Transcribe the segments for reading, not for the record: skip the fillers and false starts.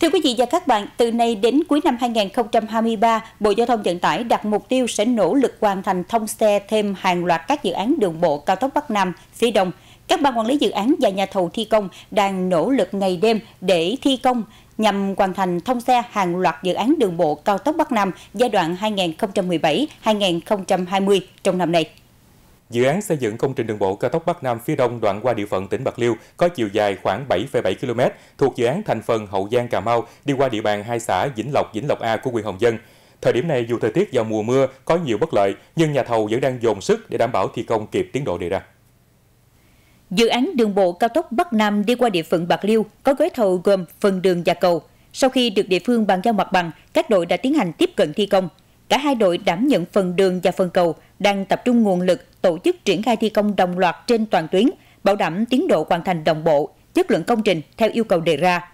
Thưa quý vị và các bạn, từ nay đến cuối năm 2023, Bộ Giao thông Vận tải đặt mục tiêu sẽ nỗ lực hoàn thành thông xe thêm hàng loạt các dự án đường bộ cao tốc Bắc Nam, phía Đông. Các ban quản lý dự án và nhà thầu thi công đang nỗ lực ngày đêm để thi công nhằm hoàn thành thông xe hàng loạt dự án đường bộ cao tốc Bắc Nam giai đoạn 2017-2020 trong năm nay. Dự án xây dựng công trình đường bộ cao tốc Bắc Nam phía Đông đoạn qua địa phận tỉnh Bạc Liêu có chiều dài khoảng 7,7 km thuộc dự án thành phần Hậu Giang Cà Mau đi qua địa bàn hai xã Vĩnh Lộc A của huyện Hồng Dân. Thời điểm này dù thời tiết vào mùa mưa có nhiều bất lợi nhưng nhà thầu vẫn đang dồn sức để đảm bảo thi công kịp tiến độ đề ra. Dự án đường bộ cao tốc Bắc Nam đi qua địa phận Bạc Liêu có gói thầu gồm phần đường và cầu. Sau khi được địa phương bàn giao mặt bằng, các đội đã tiến hành tiếp cận thi công. Cả hai đội đảm nhận phần đường và phần cầu, đang tập trung nguồn lực tổ chức triển khai thi công đồng loạt trên toàn tuyến, bảo đảm tiến độ hoàn thành đồng bộ, chất lượng công trình theo yêu cầu đề ra.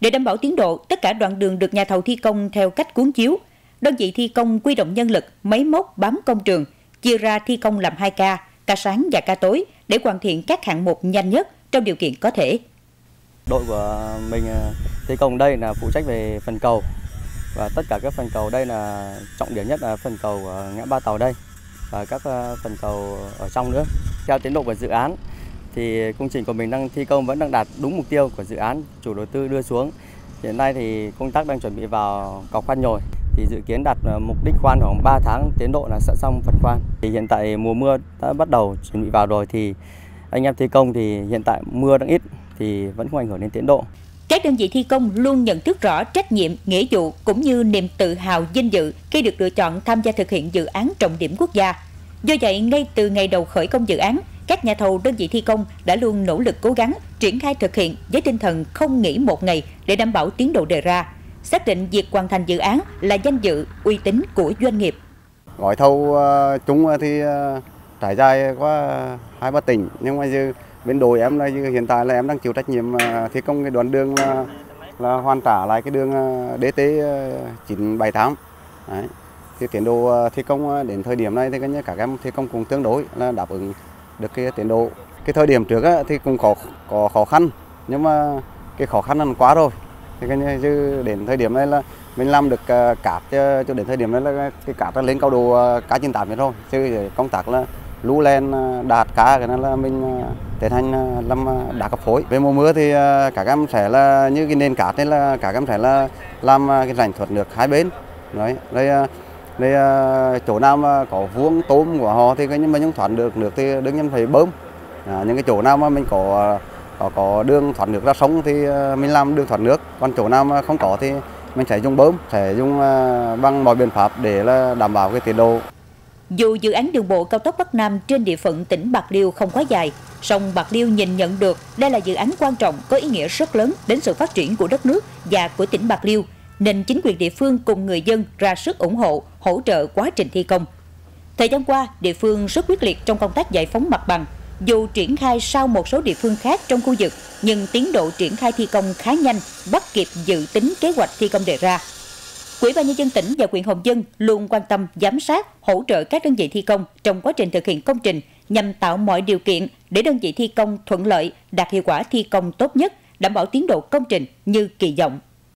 Để đảm bảo tiến độ, tất cả đoạn đường được nhà thầu thi công theo cách cuốn chiếu. Đơn vị thi công quy động nhân lực, máy móc bám công trường, chia ra thi công làm 2 ca sáng và ca tối để hoàn thiện các hạng mục nhanh nhất trong điều kiện có thể. Đội của mình thi công đây là phụ trách về phần cầu. Và tất cả các phần cầu đây là trọng điểm nhất là phần cầu ở ngã ba Tàu đây và các phần cầu ở trong nữa. Theo tiến độ của dự án thì công trình của mình đang thi công vẫn đang đạt đúng mục tiêu của dự án chủ đầu tư đưa xuống. Hiện nay thì công tác đang chuẩn bị vào cọc khoan nhồi thì dự kiến đạt mục đích khoan khoảng 3 tháng, tiến độ là sẽ xong phần khoan. Thì hiện tại mùa mưa đã bắt đầu chuẩn bị vào rồi thì anh em thi công thì hiện tại mưa đang ít thì vẫn không ảnh hưởng đến tiến độ. Các đơn vị thi công luôn nhận thức rõ trách nhiệm, nghĩa vụ cũng như niềm tự hào vinh dự khi được lựa chọn tham gia thực hiện dự án trọng điểm quốc gia. Do vậy, ngay từ ngày đầu khởi công dự án, các nhà thầu đơn vị thi công đã luôn nỗ lực cố gắng triển khai thực hiện với tinh thần không nghỉ một ngày để đảm bảo tiến độ đề ra. Xác định việc hoàn thành dự án là danh dự, uy tín của doanh nghiệp. Gói thầu chúng thì trải dài qua 2-3 tỉnh nhưng mà bên đội em là hiện tại là em đang chịu trách nhiệm thi công cái đoạn đường là hoàn trả lại cái đường DT 978. Đấy. Thì tiến độ thi công đến thời điểm này thì cả các em thi công cũng tương đối là đáp ứng được cái tiến độ. Cái thời điểm trước thì cũng có khó khăn nhưng mà cái khó khăn là quá rồi. Thì đến thời điểm này là mình làm được cát cho đến thời điểm này là cái cát lên cao độ cá 98 rồi. Chứ công tác là lũ lên đạt cá cái là mình tiến hành làm đá cấp phối. Về mùa mưa thì các em sẽ là như cái nền cát nên là các em sẽ là làm cái rãnh thoát nước hai bên. Đấy, đây chỗ nào mà có vuông tôm của họ thì nhưng mà không thoát được nước thì đương nhiên phải bơm. Những cái chỗ nào mà mình có đường thoát nước ra sông thì mình làm đường thoát nước, còn chỗ nào mà không có thì mình sẽ dùng bơm, sẽ dùng bằng mọi biện pháp để là đảm bảo cái tiến độ. Dù dự án đường bộ cao tốc Bắc Nam trên địa phận tỉnh Bạc Liêu không quá dài, song Bạc Liêu nhìn nhận được đây là dự án quan trọng có ý nghĩa rất lớn đến sự phát triển của đất nước và của tỉnh Bạc Liêu, nên chính quyền địa phương cùng người dân ra sức ủng hộ, hỗ trợ quá trình thi công. Thời gian qua, địa phương rất quyết liệt trong công tác giải phóng mặt bằng. Dù triển khai sau một số địa phương khác trong khu vực, nhưng tiến độ triển khai thi công khá nhanh, bắt kịp dự tính kế hoạch thi công đề ra. Ủy ban nhân dân tỉnh và huyện Hồng Dân luôn quan tâm giám sát, hỗ trợ các đơn vị thi công trong quá trình thực hiện công trình nhằm tạo mọi điều kiện để đơn vị thi công thuận lợi, đạt hiệu quả thi công tốt nhất, đảm bảo tiến độ công trình như kỳ vọng.